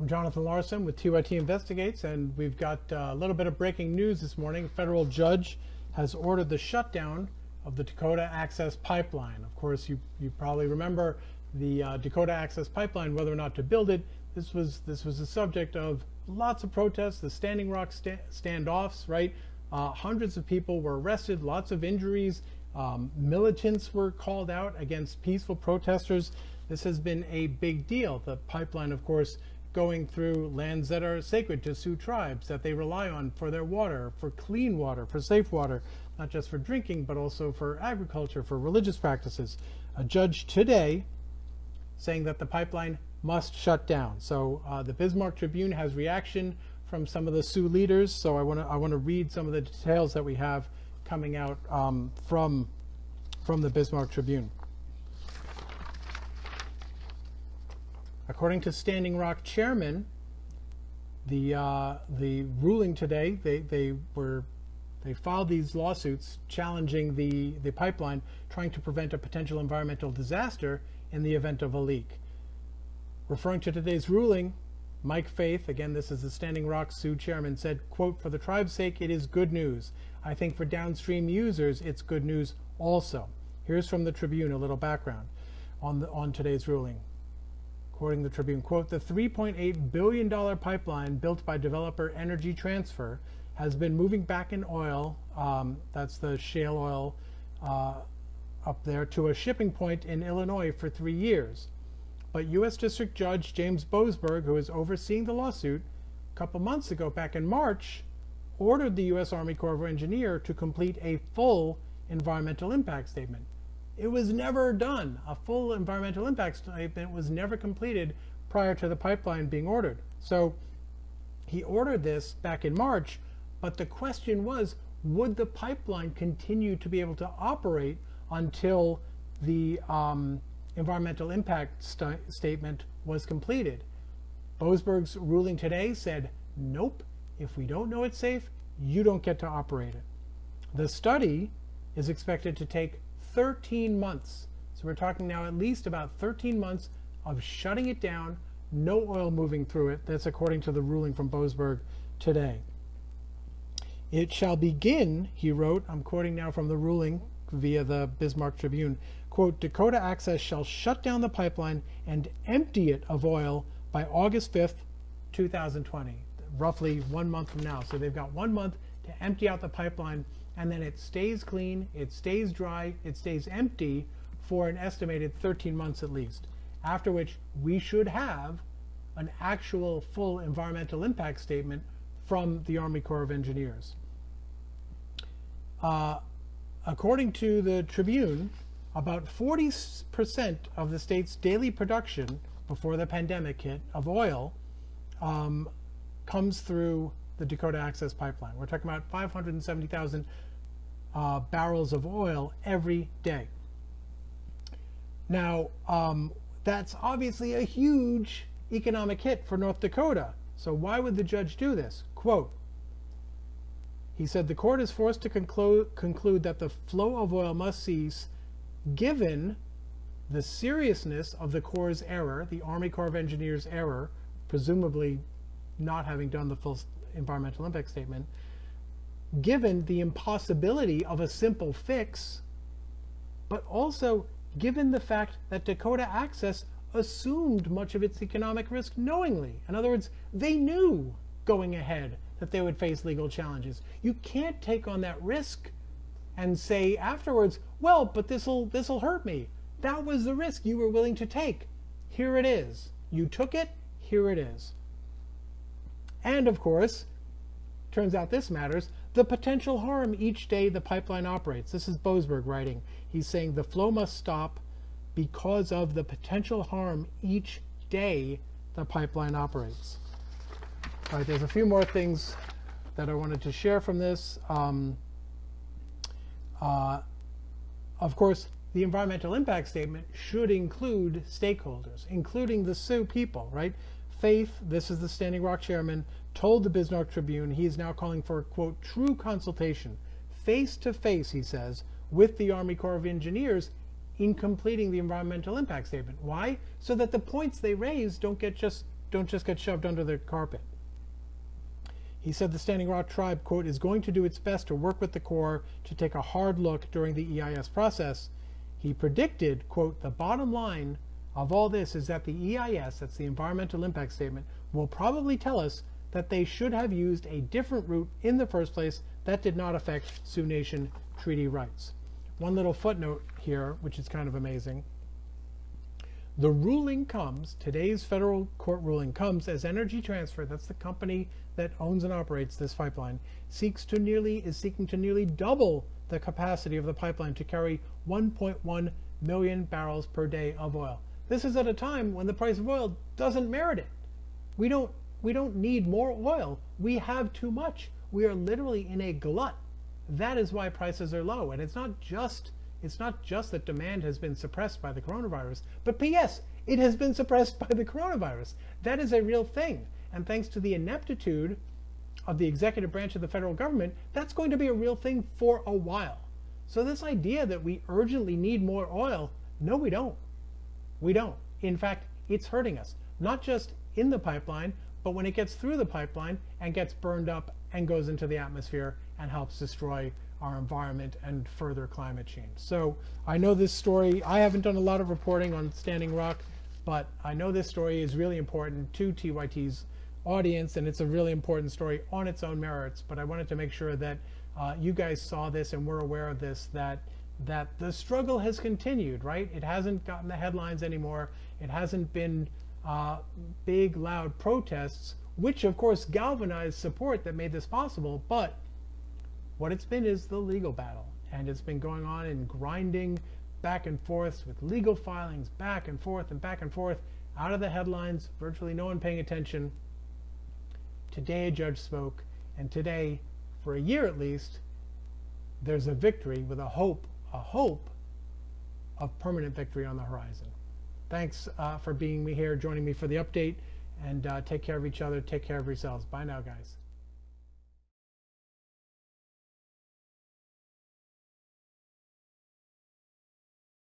I'm Jonathan Larson with TYT Investigates, and we've got a little bit of breaking news this morning. A federal judge has ordered the shutdown of the Dakota Access Pipeline. Of course, you probably remember the Dakota Access Pipeline, whether or not to build it. This was the subject of lots of protests, the Standing Rock standoffs, right? Hundreds of people were arrested, lots of injuries. Militants were called out against peaceful protesters. This has been a big deal. The pipeline, of course, going through lands that are sacred to Sioux tribes that they rely on for their water, for clean water, for safe water, not just for drinking, but also for agriculture, for religious practices. A judge today saying that the pipeline must shut down. So the Bismarck Tribune has reaction from some of the Sioux leaders. So I want to read some of the details that we have coming out from the Bismarck Tribune. According to Standing Rock chairman, the ruling today, they filed these lawsuits challenging the pipeline, trying to prevent a potential environmental disaster in the event of a leak. Referring to today's ruling, Mike Faith, again this is the Standing Rock Sioux chairman, said, quote, "For the tribe's sake, it is good news. I think for downstream users, it's good news also." Here's from the Tribune a little background on today's ruling. Quoting the Tribune, quote, "The $3.8 billion pipeline built by developer Energy Transfer has been moving back in oil," that's the shale oil up there, "to a shipping point in Illinois for 3 years. But U.S. District Judge James Boasberg, who is overseeing the lawsuit, a couple months ago, back in March, ordered the U.S. Army Corps of Engineers to complete a full environmental impact statement. It was never done. A full environmental impact statement was never completed prior to the pipeline being ordered. So he ordered this back in March, but the question was, would the pipeline continue to be able to operate until the environmental impact statement was completed? Boasberg's ruling today said, nope, if we don't know it's safe, you don't get to operate it. The study is expected to take 13 months. So we're talking now at least about 13 months of shutting it down, no oil moving through it. That's according to the ruling from Boasberg today. "It shall begin," he wrote, I'm quoting now from the ruling via the Bismarck Tribune, quote, "Dakota Access shall shut down the pipeline and empty it of oil by August 5th, 2020, roughly 1 month from now. So they've got 1 month to empty out the pipeline, and then it stays clean, it stays dry, it stays empty for an estimated 13 months at least, after which we should have an actual full environmental impact statement from the Army Corps of Engineers." According to the Tribune, about 40% of the state's daily production before the pandemic hit of oil comes through the Dakota Access Pipeline. We're talking about 570,000 barrels of oil every day. Now, that's obviously a huge economic hit for North Dakota. So why would the judge do this? Quote, he said, "The court is forced to conclude that the flow of oil must cease given the seriousness of the Corps' error," the Army Corps of Engineers' error, presumably not having done the full environmental impact statement, "given the impossibility of a simple fix, but also given the fact that Dakota Access assumed much of its economic risk knowingly." In other words, they knew going ahead that they would face legal challenges. You can't take on that risk and say afterwards, well, but this'll hurt me. That was the risk you were willing to take. Here it is. You took it, here it is. And of course, turns out this matters, the potential harm each day the pipeline operates. This is Boasberg writing. He's saying the flow must stop because of the potential harm each day the pipeline operates. All right, there's a few more things that I wanted to share from this. Of course, the environmental impact statement should include stakeholders, including the Sioux people, right? Faith, this is the Standing Rock chairman, told the Bismarck Tribune he is now calling for, quote, "true consultation, face to face," he says, "with the Army Corps of Engineers in completing the environmental impact statement." Why? So that the points they raise don't get just don't just get shoved under the carpet. He said the Standing Rock Tribe, quote, is going to do its best to work with the Corps to take a hard look during the EIS process. He predicted, quote, the bottom line of all this is that the EIS, that's the Environmental Impact Statement, will probably tell us that they should have used a different route in the first place that did not affect Sioux Nation treaty rights. One little footnote here, which is kind of amazing. The ruling comes, today's federal court ruling comes as Energy Transfer, that's the company that owns and operates this pipeline, is seeking to nearly double the capacity of the pipeline to carry 1.1 million barrels per day of oil. This is at a time when the price of oil doesn't merit it. We don't need more oil. We have too much. We are literally in a glut. That is why prices are low, and it's not just that demand has been suppressed by the coronavirus, but P.S., it has been suppressed by the coronavirus. That is a real thing. And thanks to the ineptitude of the executive branch of the federal government, that's going to be a real thing for a while. So this idea that we urgently need more oil, no, we don't. We don't. In fact, it's hurting us, not just in the pipeline, but when it gets through the pipeline and gets burned up and goes into the atmosphere and helps destroy our environment and further climate change. So I know this story, I haven't done a lot of reporting on Standing Rock, but I know this story is really important to TYT's audience, and it's a really important story on its own merits, but I wanted to make sure that you guys saw this and were aware of this, that the struggle has continued, right? It hasn't gotten the headlines anymore. It hasn't been big, loud protests, which of course galvanized support that made this possible, but what it's been is the legal battle, and it's been going on and grinding back and forth with legal filings back and forth and back and forth, out of the headlines, virtually no one paying attention. Today a judge spoke, and today, for a year at least, there's a victory with a hope of permanent victory on the horizon. Thanks for joining me for the update, and take care of each other, take care of yourselves. Bye now, guys.